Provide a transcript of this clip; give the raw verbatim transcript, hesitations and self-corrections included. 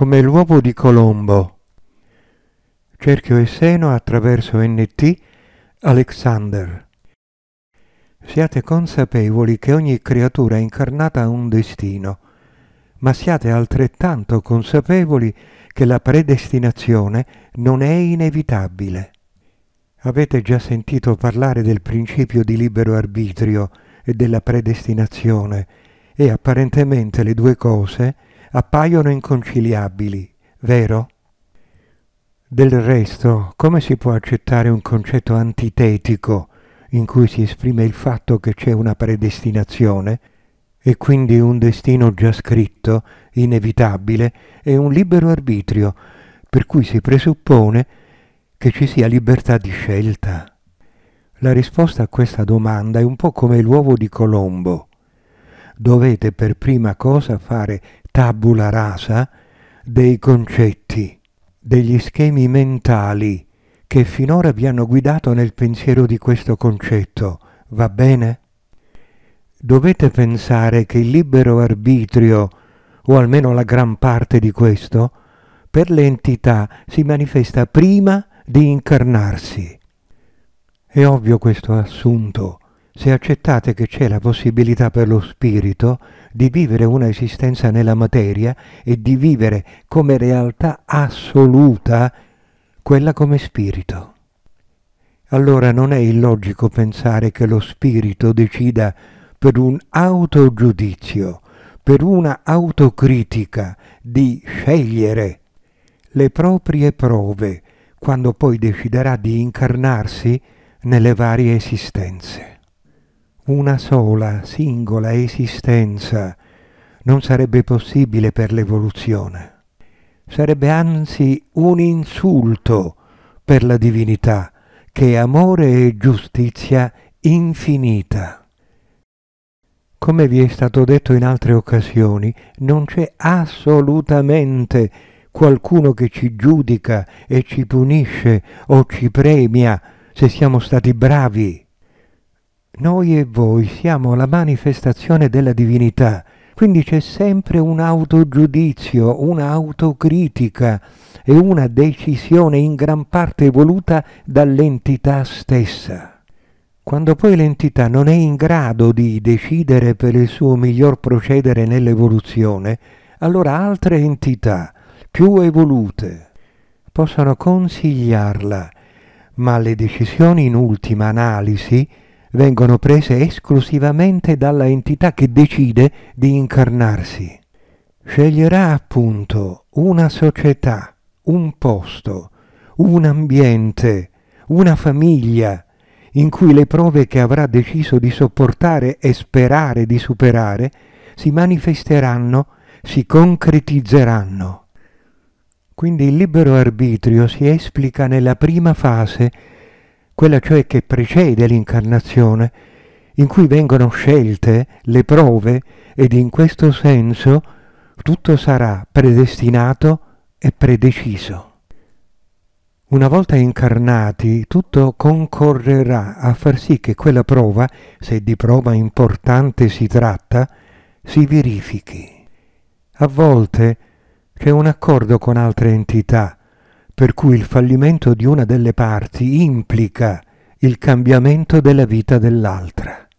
come l'uovo di Colombo. Cerchio e seno attraverso N T Alexander. Siate consapevoli che ogni creatura incarnata ha un destino, ma siate altrettanto consapevoli che la predestinazione non è inevitabile. Avete già sentito parlare del principio di libero arbitrio e della predestinazione, e apparentemente le due cose appaiono inconciliabili, vero? Del resto, come si può accettare un concetto antitetico in cui si esprime il fatto che c'è una predestinazione e quindi un destino già scritto, inevitabile, e un libero arbitrio, per cui si presuppone che ci sia libertà di scelta? La risposta a questa domanda è un po' come l'uovo di Colombo. Dovete per prima cosa fare tabula rasa dei concetti, degli schemi mentali che finora vi hanno guidato nel pensiero di questo concetto, va bene? Dovete pensare che il libero arbitrio, o almeno la gran parte di questo, per le entità si manifesta prima di incarnarsi. È ovvio questo assunto, se accettate che c'è la possibilità per lo spirito di vivere una esistenza nella materia e di vivere come realtà assoluta quella come spirito. Allora non è illogico pensare che lo spirito decida per un autogiudizio, per una autocritica, di scegliere le proprie prove quando poi deciderà di incarnarsi nelle varie esistenze. Una sola, singola esistenza non sarebbe possibile per l'evoluzione. Sarebbe anzi un insulto per la divinità, che è amore e giustizia infinita. Come vi è stato detto in altre occasioni, non c'è assolutamente qualcuno che ci giudica e ci punisce o ci premia se siamo stati bravi. Noi e voi siamo la manifestazione della divinità. Quindi c'è sempre un autogiudizio, un'autocritica e una decisione in gran parte voluta dall'entità stessa. Quando poi l'entità non è in grado di decidere per il suo miglior procedere nell'evoluzione, allora altre entità, più evolute, possono consigliarla, ma le decisioni in ultima analisi vengono prese esclusivamente dalla entità che decide di incarnarsi. Sceglierà appunto una società, un posto, un ambiente, una famiglia in cui le prove che avrà deciso di sopportare e sperare di superare si manifesteranno, si concretizzeranno. Quindi il libero arbitrio si esplica nella prima fase, quella cioè che precede l'incarnazione, in cui vengono scelte le prove, ed in questo senso tutto sarà predestinato e predeciso. Una volta incarnati, tutto concorrerà a far sì che quella prova, se di prova importante si tratta, si verifichi. A volte c'è un accordo con altre entità, per cui il fallimento di una delle parti implica il cambiamento della vita dell'altra.